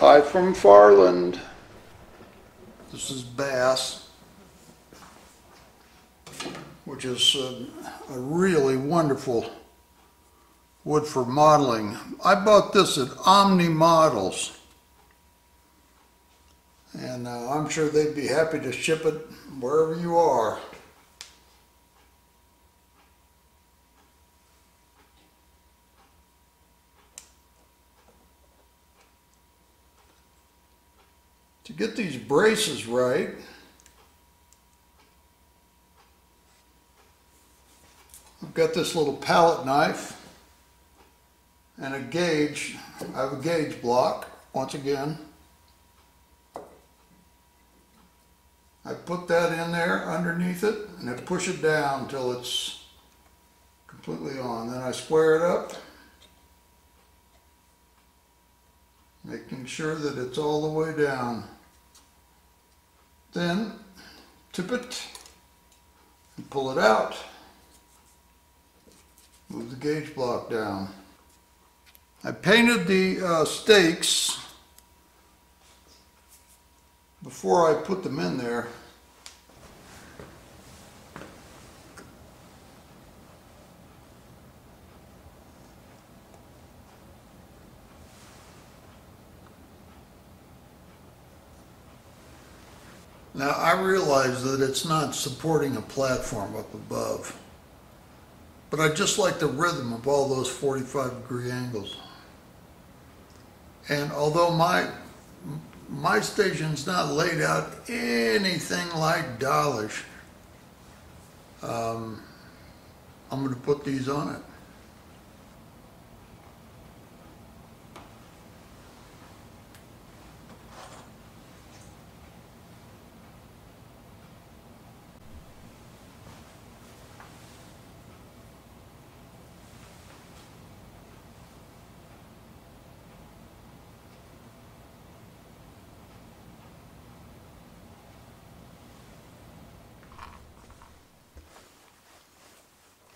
Hi from Farland. This is bass, which is a really wonderful wood for modeling. I bought this at Omni Models, and I'm sure they'd be happy to ship it wherever you are. To get these braces right, I've got this little palette knife and a gauge. I have a gauge block once again. I put that in there underneath it and I push it down until it's completely on. Then I square it up, making sure that it's all the way down. Then tip it and pull it out. Move the gauge block down. I painted the stakes before I put them in there. Now I realize that it's not supporting a platform up above, but I just like the rhythm of all those 45-degree angles. And although my station's not laid out anything like Dawlish, I'm going to put these on it.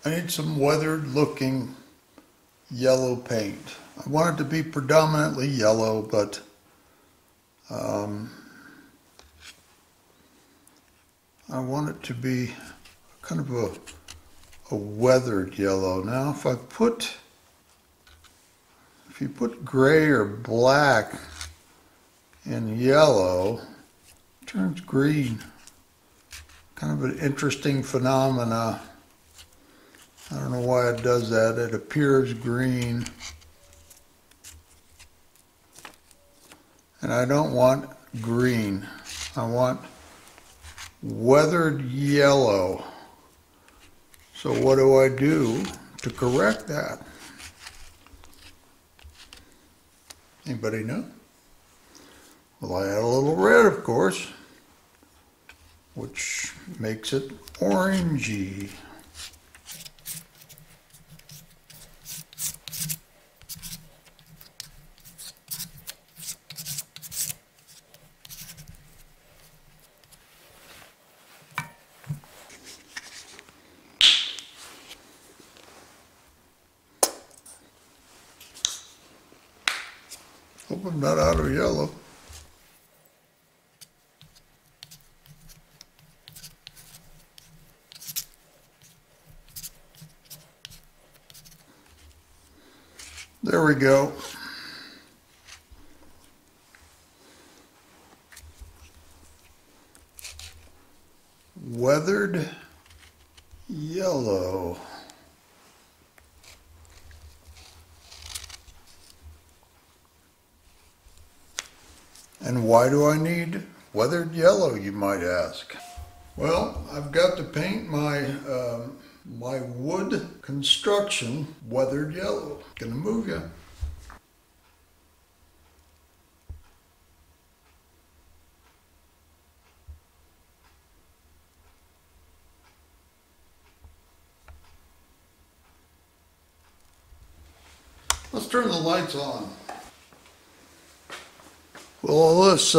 I need some weathered looking yellow paint. I want it to be predominantly yellow, but I want it to be kind of a weathered yellow. Now if you put gray or black in yellow, it turns green. Kind of an interesting phenomena. I don't know why it does that. It appears green. And I don't want green. I want weathered yellow. So what do I do to correct that? Anybody know? Well, I add a little red, of course, which makes it orangey. Hope I'm not out of yellow. There we go. Weathered yellow. And why do I need weathered yellow, you might ask? Well, I've got to paint my wood construction weathered yellow. Gonna move you. Let's turn the lights on. Well, all this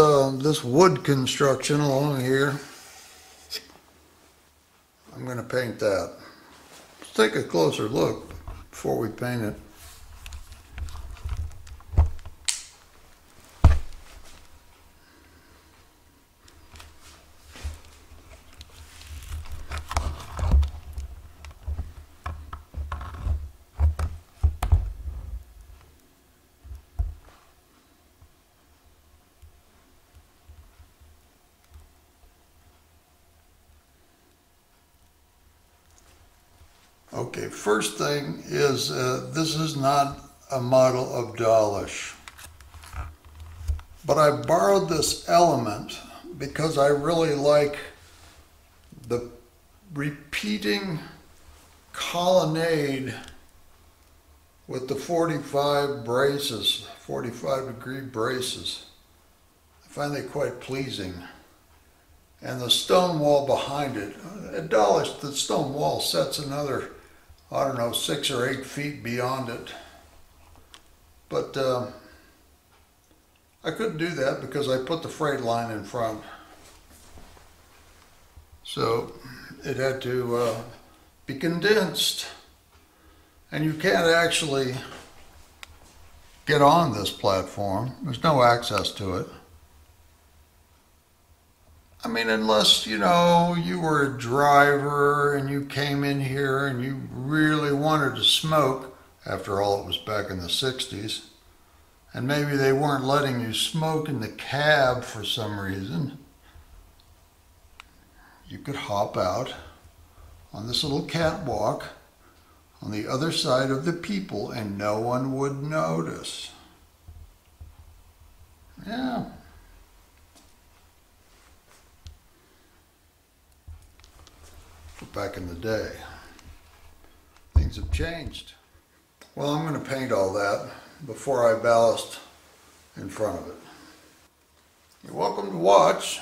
this wood construction along here, I'm going to paint that. Let's take a closer look before we paint it. Okay, first thing is this is not a model of Dawlish, but I borrowed this element because I really like the repeating colonnade with the 45 braces, 45 degree braces. I find they quite pleasing. And the stone wall behind it. At Dawlish, the stone wall sets another, I don't know, 6 or 8 feet beyond it. But I couldn't do that because I put the freight line in front. So it had to be condensed. And you can't actually get on this platform. There's no access to it. I mean, unless, you know, you were a driver and you came in here and you really wanted to smoke. After all, it was back in the 60s. And maybe they weren't letting you smoke in the cab for some reason. You could hop out on this little catwalk on the other side of the people and no one would notice. Yeah. Back in the day. Things have changed. Well, I'm going to paint all that before I ballast in front of it. You're welcome to watch,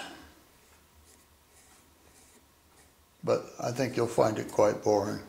but I think you'll find it quite boring.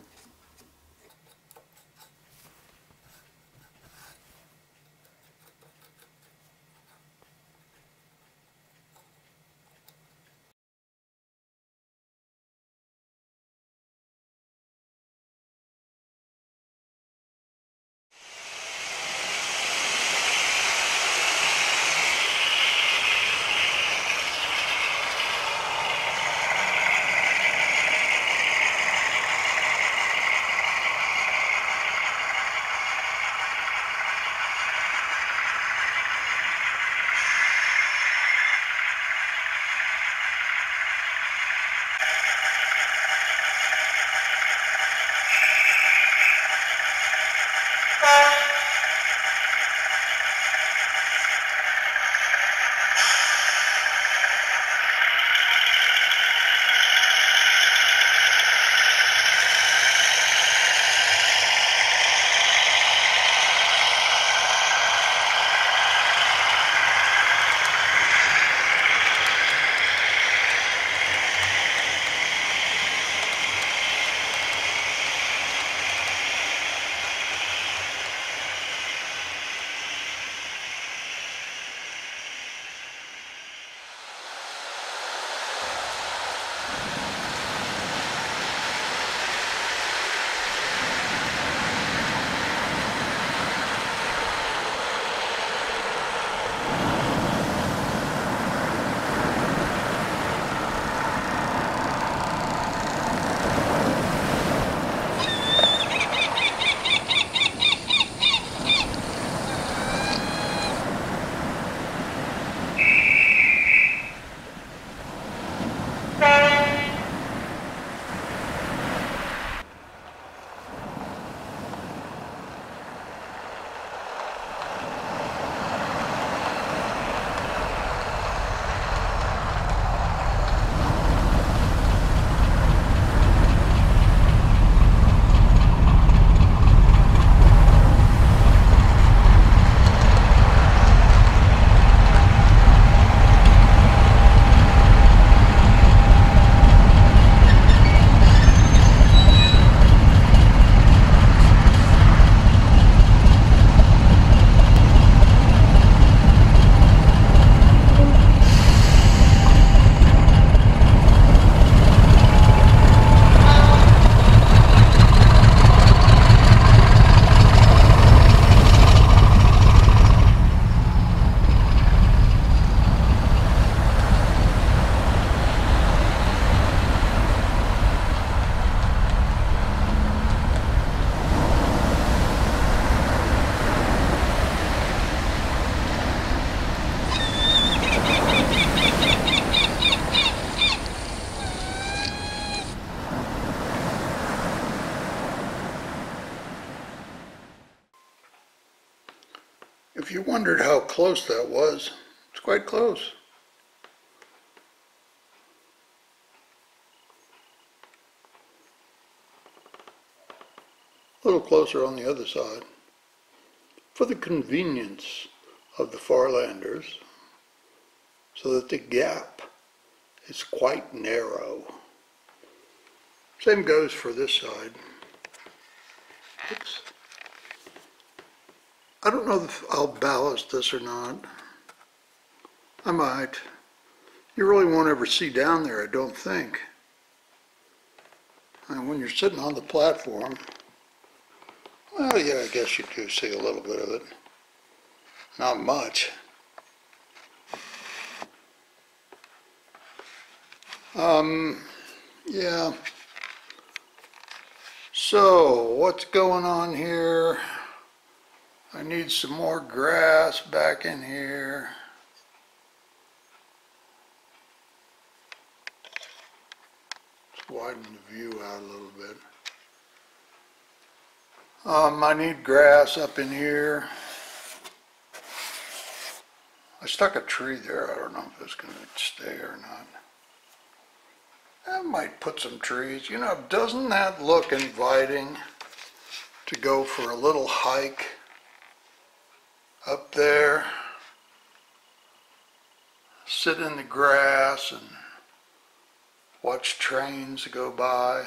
you wondered how close that was, it's quite close. A little closer on the other side. For the convenience of the Farlanders, so that the gap is quite narrow. Same goes for this side. Oops. I don't know if I'll ballast this or not. I might. You really won't ever see down there, I don't think. And when you're sitting on the platform, well, yeah, I guess you do see a little bit of it. Not much. Yeah. So, what's going on here? I need some more grass back in here. Let's widen the view out a little bit. I need grass up in here. I stuck a tree there. I don't know if it's going to stay or not. I might put some trees. You know, doesn't that look inviting to go for a little hike up there? Sit in the grass and watch trains go by.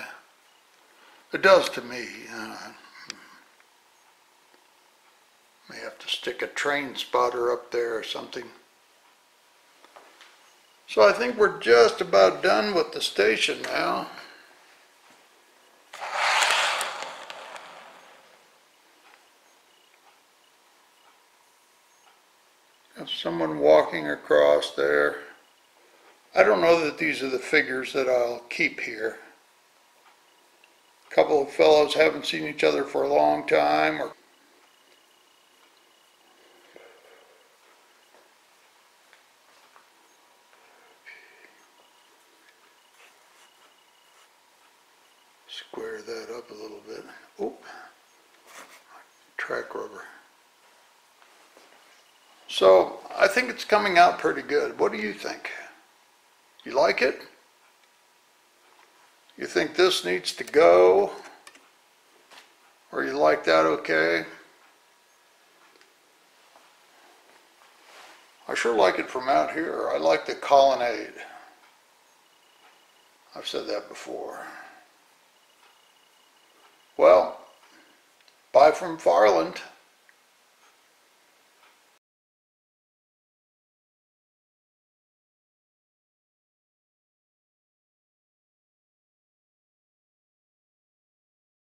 It does to me. May have to stick a train spotter up there or something. So I think we're just about done with the station now. Got someone walking across there. I don't know that these are the figures that I'll keep here. A couple of fellows haven't seen each other for a long time, or square that up a little bit. Oh, track rubber. So I think it's coming out pretty good. What do you think? You like it? You think this needs to go? Or you like that okay? I sure like it from out here. I like the colonnade. I've said that before. Well, bye from Farland.